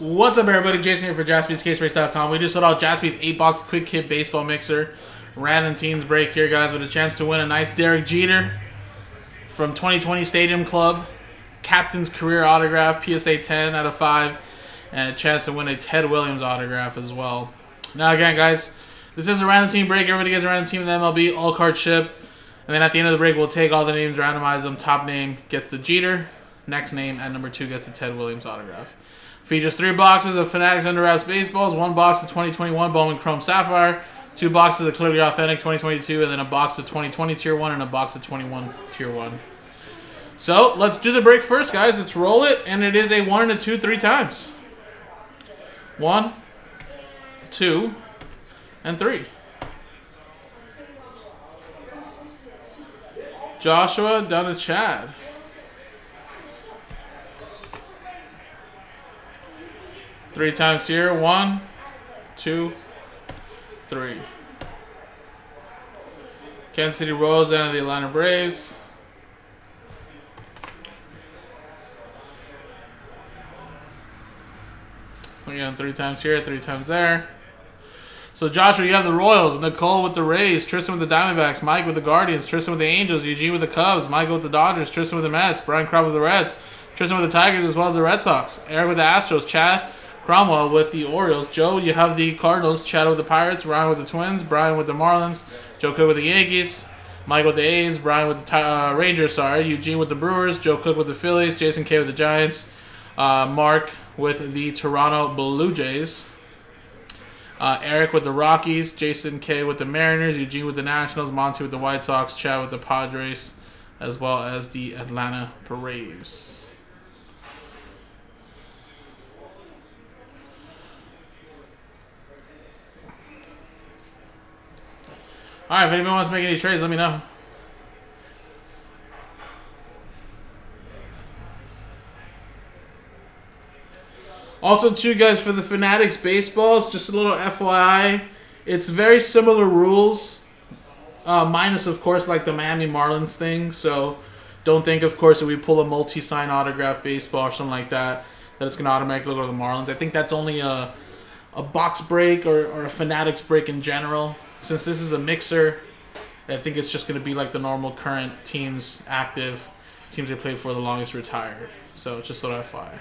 What's up, everybody? Jason here for JaspysCaseBreaks.com. We just sold out Jaspy's 8-box Quick Hit Baseball Mixer. Random teams break here, guys, with a chance to win a nice Derek Jeter from 2020 Stadium Club. Captain's career autograph, PSA 10 out of 5. And a chance to win a Ted Williams autograph as well. Now, again, guys, this is a random team break. Everybody gets a random team in the MLB, all card ship. And then at the end of the break, we'll take all the names, randomize them. Top name gets the Jeter. Next name at number 2 gets the Ted Williams autograph. Features 3 boxes of Fanatics Underwraps Baseballs, 1 box of 2021 Bowman Chrome Sapphire, 2 boxes of Clearly Authentic 2022, and then a box of 2020 Tier 1 and a box of 21 Tier 1. So, let's do the break first, guys. Let's roll it, and it is a 1 and a 2 3 times. 1, 2, and 3. Joshua down to Chad. Three times here. 1, 2, 3. Kansas City Royals down to the Atlanta Braves. Again, 3 times here, 3 times there. So Joshua, you have the Royals, Nicole with the Rays, Tristan with the Diamondbacks, Mike with the Guardians, Tristan with the Angels, Eugene with the Cubs, Michael with the Dodgers, Tristan with the Mets, Brian Crabb with the Reds, Tristan with the Tigers as well as the Red Sox, Eric with the Astros, Chad Cromwell with the Orioles. Joe, you have the Cardinals. Chad with the Pirates. Ryan with the Twins. Brian with the Marlins. Joe Cook with the Yankees. Mike with the A's. Brian with the Rangers. Sorry. Eugene with the Brewers. Joe Cook with the Phillies. Jason K with the Giants. Mark with the Toronto Blue Jays. Eric with the Rockies. Jason K with the Mariners. Eugene with the Nationals. Monty with the White Sox. Chad with the Padres, as well as the Atlanta Braves. Alright, if anybody wants to make any trades, let me know. Also, too, guys, for the Fanatics Baseballs, just a little FYI. It's very similar rules, minus, of course, like the Miami Marlins thing. So, don't think, of course, that we pull a multi-sign autograph baseball or something like that, that it's going to automatically go to the Marlins. I think that's only a box break or a Fanatics break in general. Since this is a mixer, I think it's just going to be like the normal current teams active, teams they played for the longest retired. So it's just sort of fire.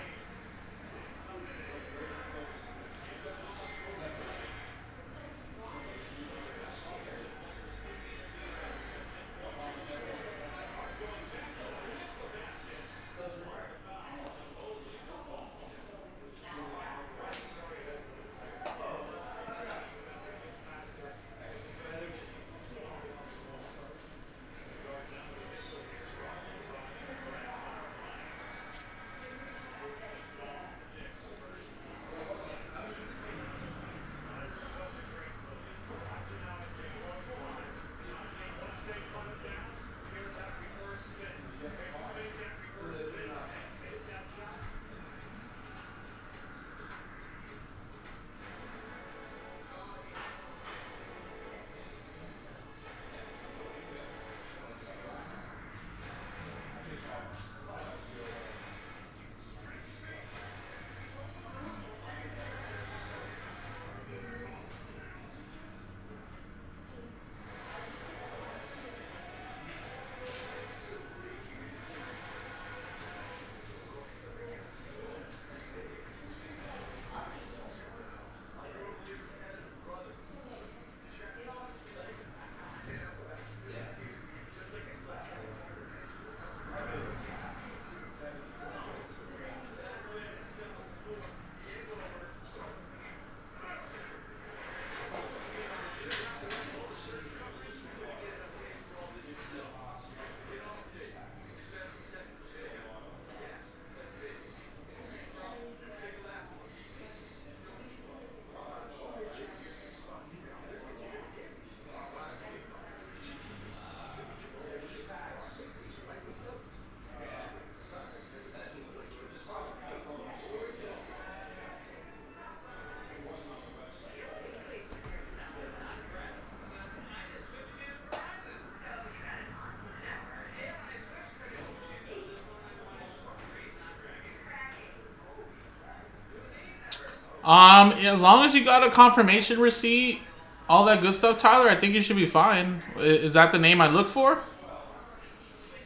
As long as you got a confirmation receipt, all that good stuff, Tyler, I think you should be fine. Is that the name I look for?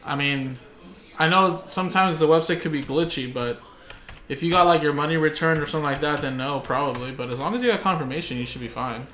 I mean, I know sometimes the website could be glitchy, but if you got like your money returned or something like that, then no, probably. But as long as you got confirmation, you should be fine.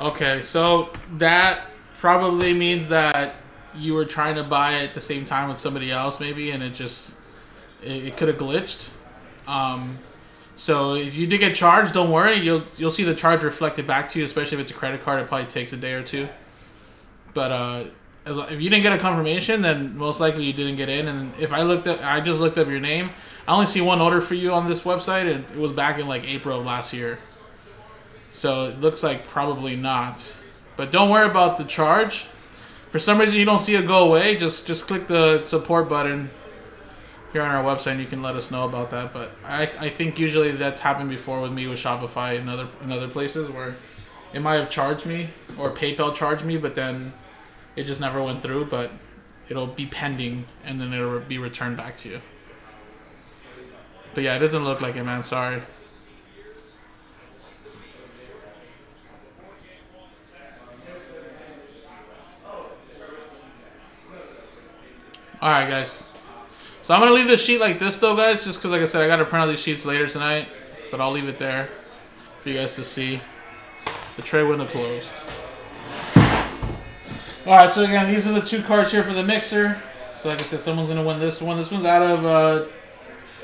Okay, so that probably means that you were trying to buy at the same time with somebody else, maybe, and it could have glitched. So if you did get charged, don't worry, you'll see the charge reflected back to you, especially if it's a credit card. It probably takes a day or two. But if you didn't get a confirmation, then most likely you didn't get in. And if I just looked up your name. I only see one order for you on this website, and it was back in like April of last year. So it looks like probably not. But don't worry about the charge. For some reason you don't see it go away, just click the support button here on our website and you can let us know about that. But I think usually that's happened before with me with Shopify and other places where it might have charged me or PayPal charged me, but then it just never went through. But it'll be pending and then it'll be returned back to you. But yeah, it doesn't look like it, man. Sorry. Alright, guys. So I'm going to leave this sheet like this, though, guys, just because, like I said, I got to print out these sheets later tonight. But I'll leave it there for you guys to see. The tray wouldn't have closed. Alright, so again, these are the two cards here for the mixer. So, like I said, someone's going to win this one. This one's out of,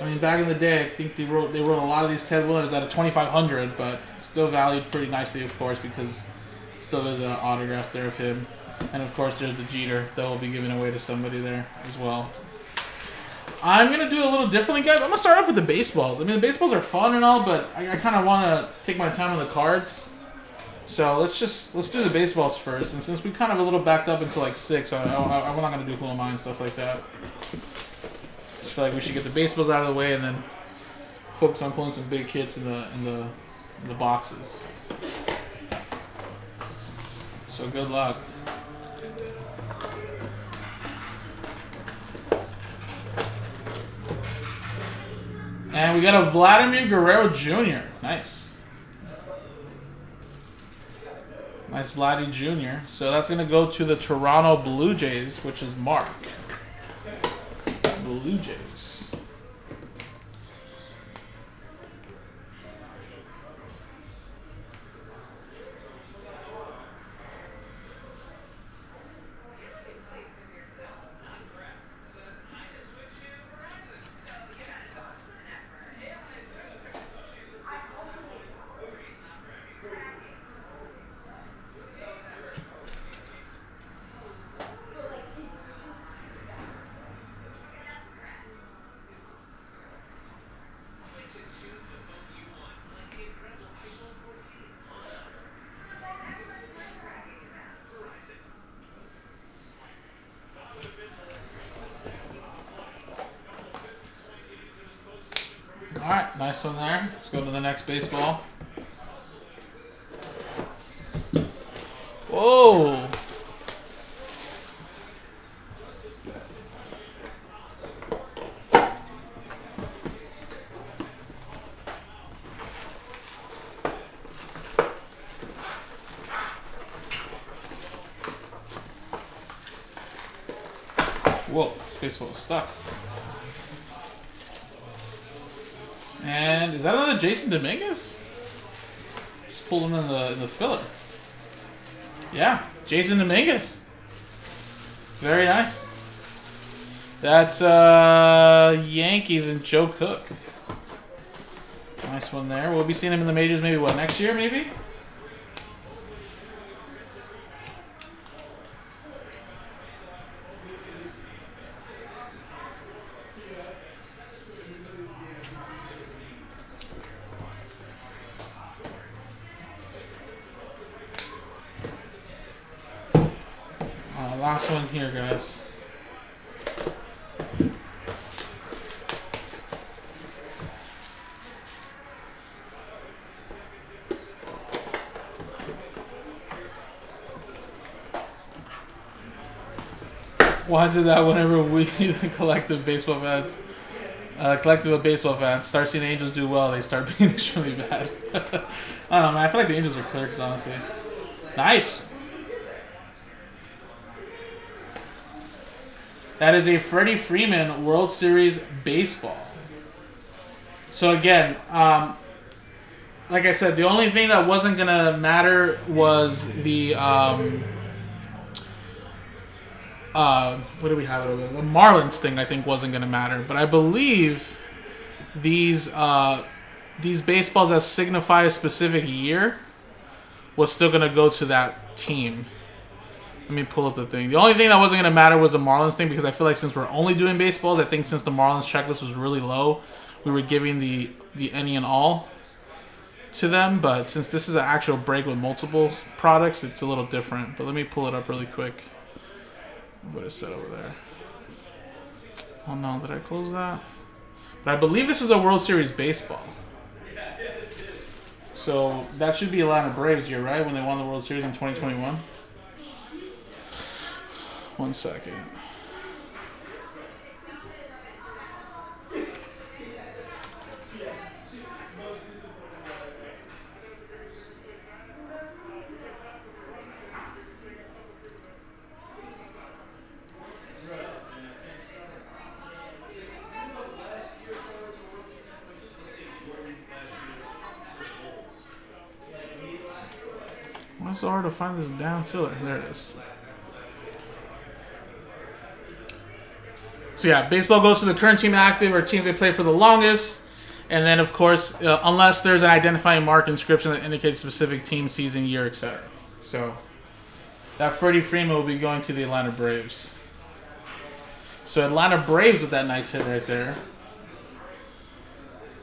I mean, back in the day, I think they wrote a lot of these Ted Williams out of 2,500, but still valued pretty nicely, of course, because still there's an autograph there of him. And of course there's the Jeter that will be given away to somebody there as well. I'm going to do a little differently, guys. I'm going to start off with the baseballs. I mean, the baseballs are fun and all, but I kind of want to take my time on the cards. So let's do the baseballs first. And since we kind of a little backed up until like 6, I'm not going to do Who Am I and stuff like that. I just feel like we should get the baseballs out of the way and then focus on pulling some big hits in the boxes. So good luck. And we got a Vladimir Guerrero Jr. Nice. Nice Vladdy Jr. So that's going to go to the Toronto Blue Jays, which is Mark. Blue Jays. Alright, nice one there. Let's go to the next baseball. Whoa! Whoa, this baseball is stuck. And is that another Jason Dominguez? Just pulling in the filler. Yeah, Jason Dominguez. Very nice. That's Yankees and Joe Cook. Nice one there. We'll be seeing him in the majors maybe, what, next year maybe? last one here, guys. Why is it that whenever we, the collective of baseball fans, start seeing the Angels do well, they start being extremely bad? I don't know, man. I feel like the Angels are clerks, honestly. Nice! That is a Freddie Freeman World Series Baseball. So again, like I said, the only thing that wasn't going to matter was the... what do we have it over? The Marlins thing I think wasn't going to matter, but I believe these baseballs that signify a specific year was still going to go to that team. Let me pull up the thing. The only thing that wasn't going to matter was the Marlins thing, because I feel like since we're only doing baseballs, I think since the Marlins checklist was really low, we were giving the any and all to them, but since this is an actual break with multiple products, it's a little different. But let me pull it up really quick. What it said over there. Oh no, did I close that? But I believe this is a World Series Baseball. So that should be Atlanta Braves year, right? When they won the World Series in 2021. One second. It's hard to find this down filler. There it is. So yeah, baseball goes to the current team active or teams they play for the longest, and then of course, unless there's an identifying mark inscription that indicates specific team, season, year, etc. So that Freddie Freeman will be going to the Atlanta Braves. So Atlanta Braves with that nice hit right there.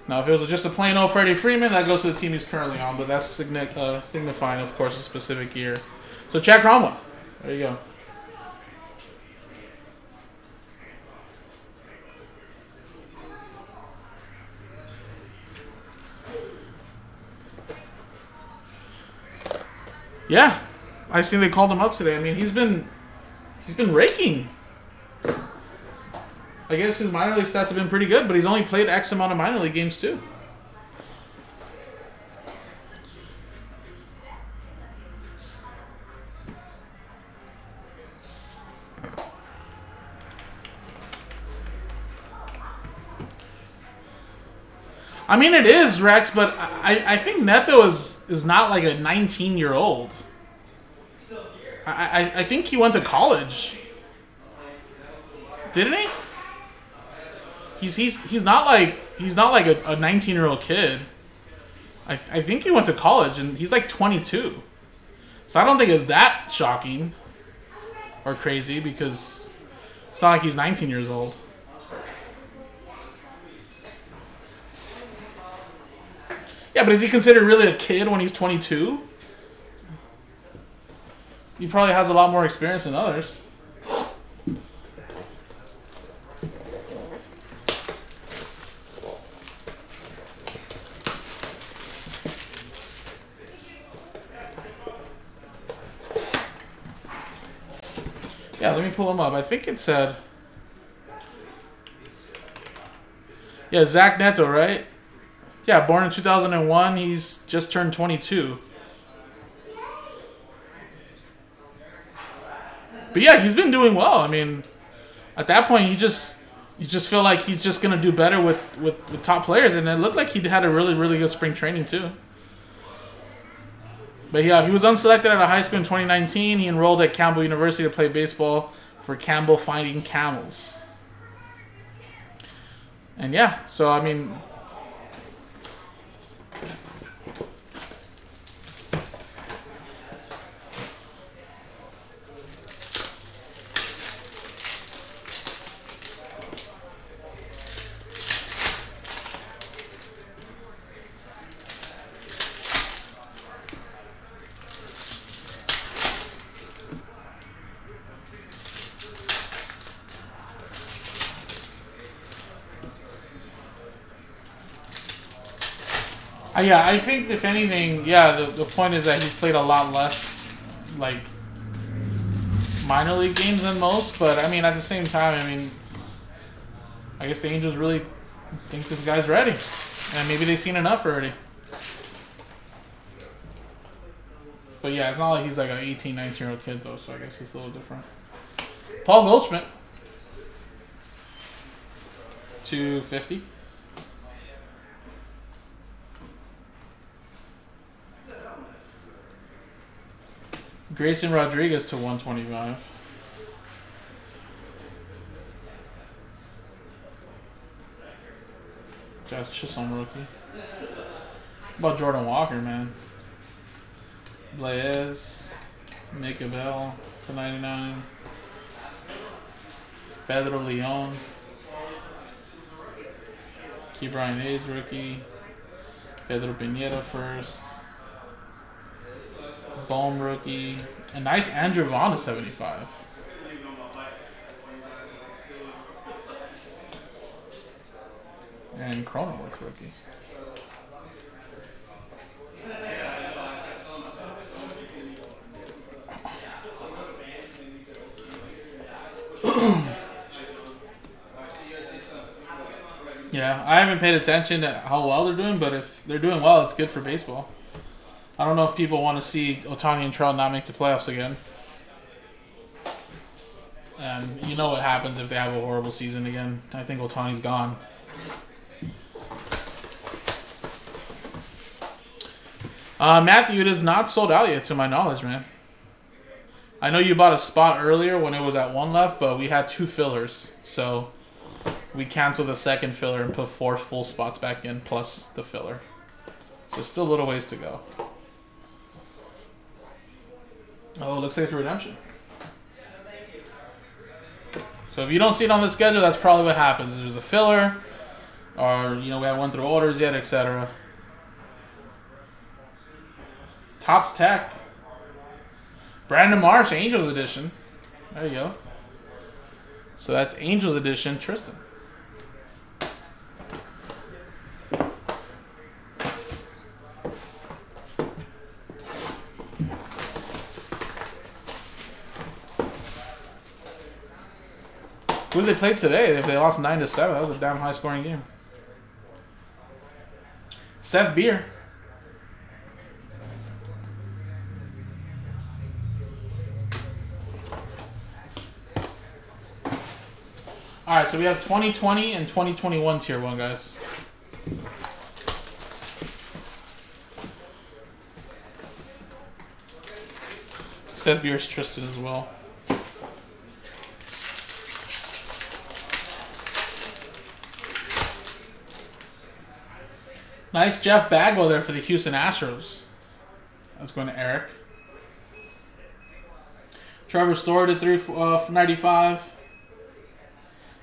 Now, if it was just a plain old Freddie Freeman, that goes to the team he's currently on, but that's signifying, of course, a specific year. So, Chad Cromwell. There you go. Yeah, I see they called him up today. I mean, he's been raking. I guess his minor league stats have been pretty good, but he's only played X amount of minor league games, too. I mean, it is, Rex, but I think Neto is not like a 19-year-old. I think he went to college. Didn't he? He's not like a 19-year-old kid. I think he went to college and he's like 22, so I don't think it's that shocking or crazy, because it's not like he's 19 years old. Yeah, but is he considered really a kid when he's 22? He probably has a lot more experience than others. Yeah, let me pull him up. I think it said... Yeah, Zach Neto, right? Yeah, born in 2001. He's just turned 22. But yeah, he's been doing well. I mean, at that point, you just feel like he's just going to do better with top players. And it looked like he had a really, really good spring training, too. But yeah, he was unselected out of high school in 2019. He enrolled at Campbell University to play baseball for Campbell Fighting Camels. And yeah, so I mean... Yeah, I think if anything, yeah, the point is that he's played a lot less, like, minor league games than most. But, I mean, at the same time, I mean, I guess the Angels really think this guy's ready. And maybe they've seen enough already. But, yeah, it's not like he's like an 18, 19-year-old kid, though, so I guess it's a little different. Paul Goldschmidt. 250. Grayson Rodriguez to 125. Josh Chisson rookie. What about Jordan Walker, man? Blaez McKibell to 99. Pedro Leon. Key Brian Hayes rookie. Pedro Pineta first. Bohm rookie. A nice Andrew Vaughn to 75. And Cronenworth rookie. Yeah, I haven't paid attention to how well they're doing, but if they're doing well, it's good for baseball. I don't know if people want to see Otani and Trout not make the playoffs again. And you know what happens if they have a horrible season again. I think Otani's gone. Matthew, it is not sold out yet to my knowledge, man. I know you bought a spot earlier when it was at one left, but we had two fillers. So we canceled the second filler and put four full spots back in plus the filler. So still a little ways to go. Oh, looks like it's a redemption. So if you don't see it on the schedule, that's probably what happens. There's a filler, or, you know, we haven't went through orders yet, etc. Topps Tech. Brandon Marsh, Angels edition. There you go. So that's Angels edition, Tristan. Who did they play today? If they lost 9-7, that was a damn high-scoring game. Seth Beer. All right, so we have 2020 and 2021 Tier 1, guys. Seth Beer's Tristan as well. Nice Jeff Bagwell there for the Houston Astros. That's going to Eric. Trevor Story to 395.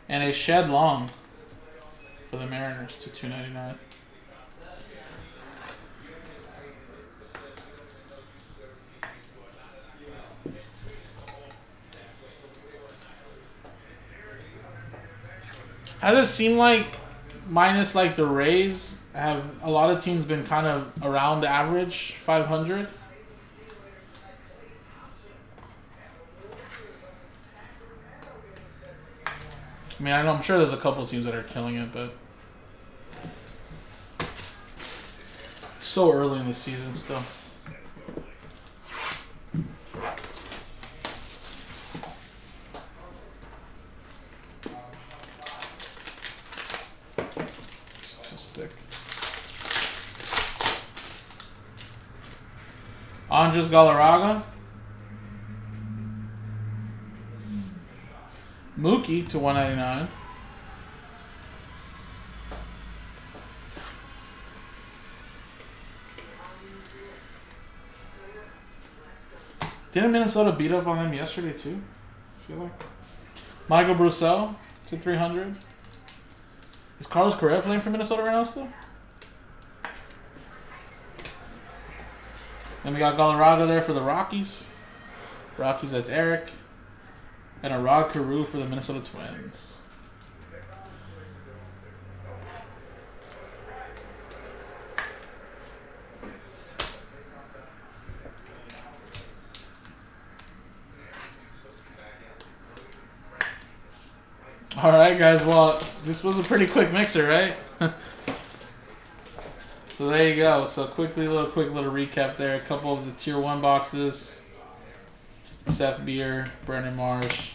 And a Shed Long for the Mariners to 299. Has it seemed like, minus like the Rays, have a lot of teams been kind of around the average, 500? I mean, I know, I'm sure there's a couple teams that are killing it, but it's so early in the season still. Andres Galarraga. Mookie to 199. Didn't Minnesota beat up on them yesterday too? I feel like. Michael Brousseau to 300. Is Carlos Correa playing for Minnesota right now still? Then we got Galarraga there for the Rockies. Rockies, that's Eric. And a Rod Carew for the Minnesota Twins. All right, guys. Well, this was a pretty quick mixer, right? So there you go. So quick little recap there. A couple of the Tier 1 boxes. Seth Beer, Brandon Marsh.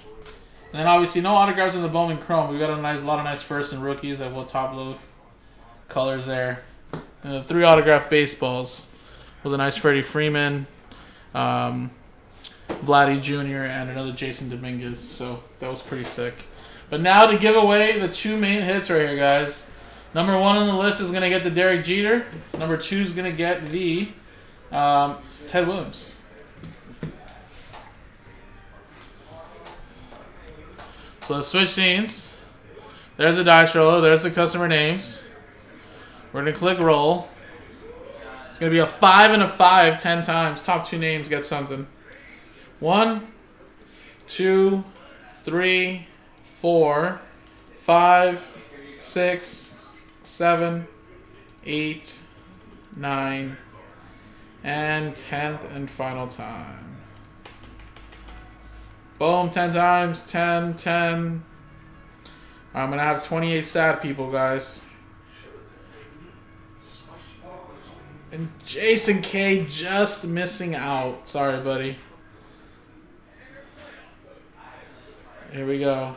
And then obviously no autographs in the Bowman Chrome. We've got a lot of nice firsts and rookies that will top load colors there. And the 3 autograph baseballs was a nice Freddie Freeman, Vladdy Jr., and another Jason Dominguez. So that was pretty sick. But now to give away the 2 main hits right here, guys. Number 1 on the list is going to get the Derek Jeter. Number 2 is going to get the Ted Williams. So let's switch scenes. There's the dice roller. There's the customer names. We're going to click roll. It's going to be a 5 and a 5 10 times. Top 2 names get something. 1, 2, 3, 4, 5, 6, 7, 8, 9, and 10th and final time. Boom, 10 times, 10, 10. I'm going to have 28 sad people, guys. And Jason K just missing out. Sorry, buddy. Here we go.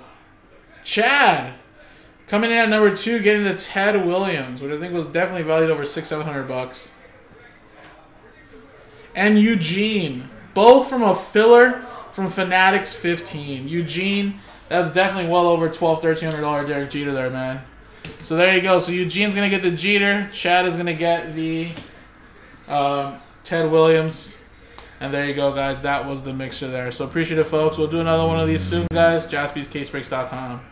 Chad coming in at number 2, getting the Ted Williams, which I think was definitely valued over $600-700 bucks. And Eugene, both from a filler from Fanatics 15. Eugene, that's definitely well over $1,200-1,300 Derek Jeter there, man. So there you go. So Eugene's gonna get the Jeter. Chad is gonna get the Ted Williams. And there you go, guys. That was the mixer there. So appreciate it, folks. We'll do another one of these soon, guys. JaspysCaseBreaks.com.